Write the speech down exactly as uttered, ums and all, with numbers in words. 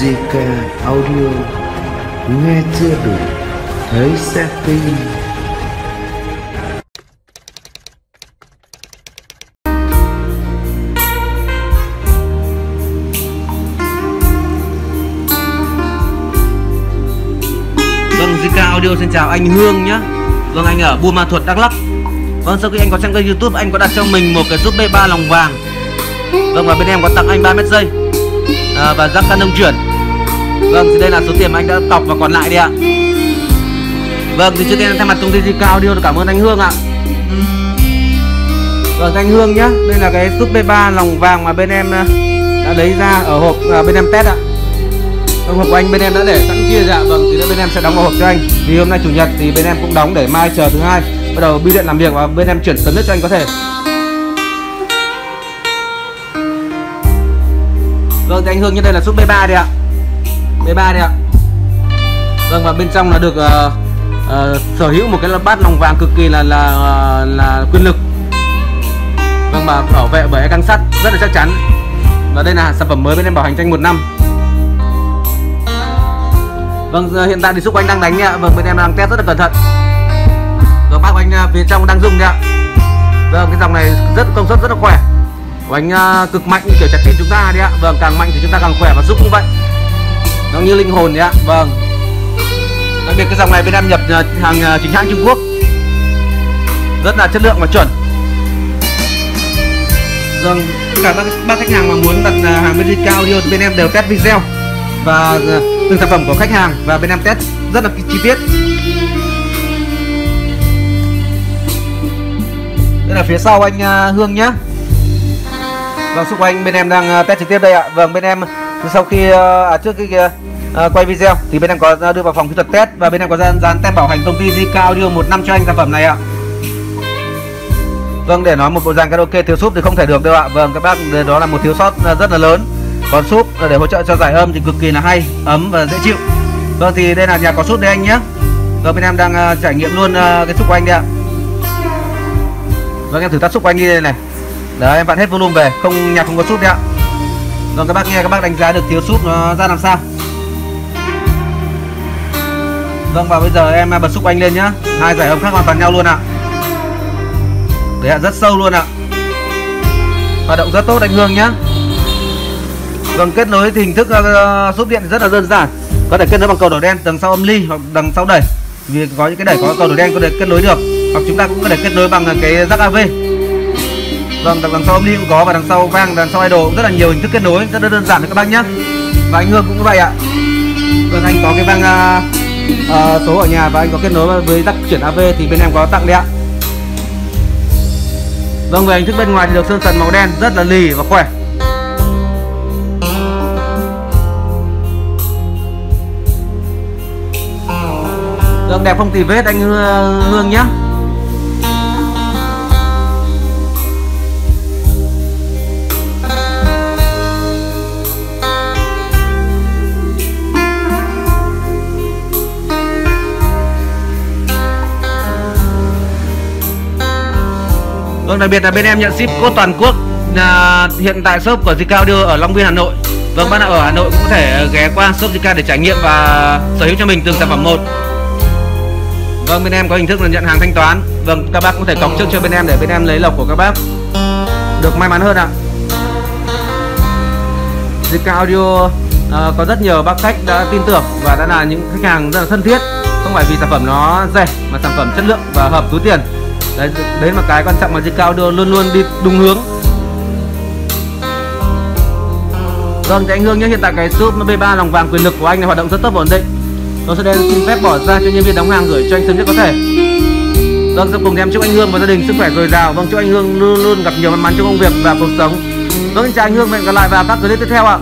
gi kây Audio, nghe chưa đủ, thấy xem tin. Vâng, gi kây Audio xin chào anh Hương nhá. Vâng, anh ở Buôn Ma Thuột, Đắk Lắk. Vâng, sau khi anh có trang kênh YouTube, anh có đặt cho mình một cái súp bê ba lòng vàng. Vâng, và bên em có tặng anh ba mét dây à, và rắc can nông chuyển. Vâng, thì đây là số tiền mà anh đã cọc và còn lại đi ạ. Vâng, thì trước tiên thay mặt công ty gi kây Audio cảm ơn anh Hương ạ. Vâng, anh Hương nhá, đây là cái súp bê ba lòng vàng mà bên em đã lấy ra ở hộp à, bên em test ạ. Trong hộp của anh bên em đã để sẵn kia dạ. Vâng, thì bên em sẽ đóng vào hộp cho anh. Vì hôm nay chủ nhật thì bên em cũng đóng để mai chờ thứ hai bắt đầu bưu điện làm việc và bên em chuyển sớm nhất cho anh có thể. Vâng, thì anh Hương như đây là súp bê ba đây ạ. bê ba đây ạ. Vâng, và bên trong là được uh, uh, sở hữu một cái bát lòng vàng cực kỳ là là uh, là quyền lực. Vâng, mà bảo vệ bởi căng sắt rất là chắc chắn. Và đây là sản phẩm mới bên em bảo hành cho anh một năm. Vâng, hiện tại thì súp anh đang đánh ạ. Vâng, bên em đang test rất là cẩn thận. Vâng, bác của anh phía trong đang dùng đấy ạ. Vâng, cái dòng này rất công suất rất là khỏe. Của anh cực mạnh như kiểu trái tim chúng ta đấy ạ. Vâng, càng mạnh thì chúng ta càng khỏe và súp cũng vậy. Nó như linh hồn đấy ạ. Vâng. Đặc biệt cái dòng này bên em nhập hàng chính hãng Trung Quốc. Rất là chất lượng và chuẩn. Vâng, cả bác khách hàng mà muốn đặt hàng bên gi kây Audio thì bên em đều test video và từng sản phẩm của khách hàng và bên em test rất là chi tiết. Đây là phía sau anh Hương nhé. Vâng, xung quanh bên em đang test trực tiếp đây ạ. Vâng, bên em sau khi à, trước khi à, quay video thì bên em có đưa vào phòng kỹ thuật test và bên em có dán dán tem bảo hành công ty gi kây Audio một năm cho anh sản phẩm này ạ. Vâng, để nói một bộ dàn karaoke thiếu súp thì không thể được đâu ạ. Vâng, các bác, đó là một thiếu sót rất là lớn. Còn súp để hỗ trợ cho giải âm thì cực kỳ là hay, ấm và dễ chịu. Vâng, thì đây là nhà có súp đây anh nhé. Vâng, bên em đang uh, trải nghiệm luôn uh, cái súp của anh đây ạ. Vâng, em thử tắt súp của anh đi đây này. Đấy, em vặn hết volume về, không nhạc không có súp đấy ạ. Vâng, các bác nghe, các bác đánh giá được thiếu súp nó ra làm sao. Vâng, và bây giờ em bật súp anh lên nhá. Hai giải âm khác hoàn toàn nhau luôn ạ. Đấy ạ, rất sâu luôn ạ. Hoạt động rất tốt anh Hương nhá. Vâng, kết nối thì hình thức uh, súp điện rất là đơn giản. Có thể kết nối bằng cầu đổ đen đằng sau âm ly hoặc đằng sau đẩy. Vì có những cái đẩy có cầu đổ đen có thể kết nối được. Hoặc chúng ta cũng có thể kết nối bằng cái rắc a vê. Vâng, đằng sau âm ly cũng có và đằng sau vang, đằng sau idol cũng rất là nhiều hình thức kết nối, rất là đơn giản các bác nhé. Và anh Hương cũng vậy ạ. Vâng, anh có cái vang uh, uh, số ở nhà và anh có kết nối với rắc chuyển a vê thì bên em có tặng đấy ạ. Vâng, về hình thức bên ngoài thì được sơn sần màu đen, rất là lì và khỏe. Vâng, đẹp không tì vết anh Hương nhé. Vâng, đặc biệt là bên em nhận ship code toàn quốc. À, hiện tại shop của gi kây Audio ở Long Biên, Hà Nội. Vâng, bác nào ở Hà Nội cũng có thể ghé qua shop gi kây để trải nghiệm và sở hữu cho mình từng sản phẩm một. Vâng, bên em có hình thức là nhận hàng thanh toán. Vâng, các bác có thể cọc trước cho bên em để bên em lấy lộc của các bác được may mắn hơn ạ. gi kây Audio à, có rất nhiều bác khách đã tin tưởng và đã là những khách hàng rất là thân thiết. Không phải vì sản phẩm nó rẻ mà sản phẩm chất lượng và hợp túi tiền. Đấy, đấy là cái quan trọng mà gi kây Audio luôn luôn đi đúng hướng. Vâng, thì anh Hương nhé, hiện tại cái súp bê ba lòng vàng quyền lực của anh này hoạt động rất tốt và ổn định. Tôi sẽ đây xin phép bỏ ra cho nhân viên đóng hàng gửi cho anh sớm nhất có thể. Vâng, sau cùng em chúc anh Hương và gia đình sức khỏe dồi dào. Vâng, chúc anh Hương luôn luôn gặp nhiều may mắn trong công việc và cuộc sống. Vâng, chào anh Hương, hẹn gặp lại vào các clip tiếp theo ạ.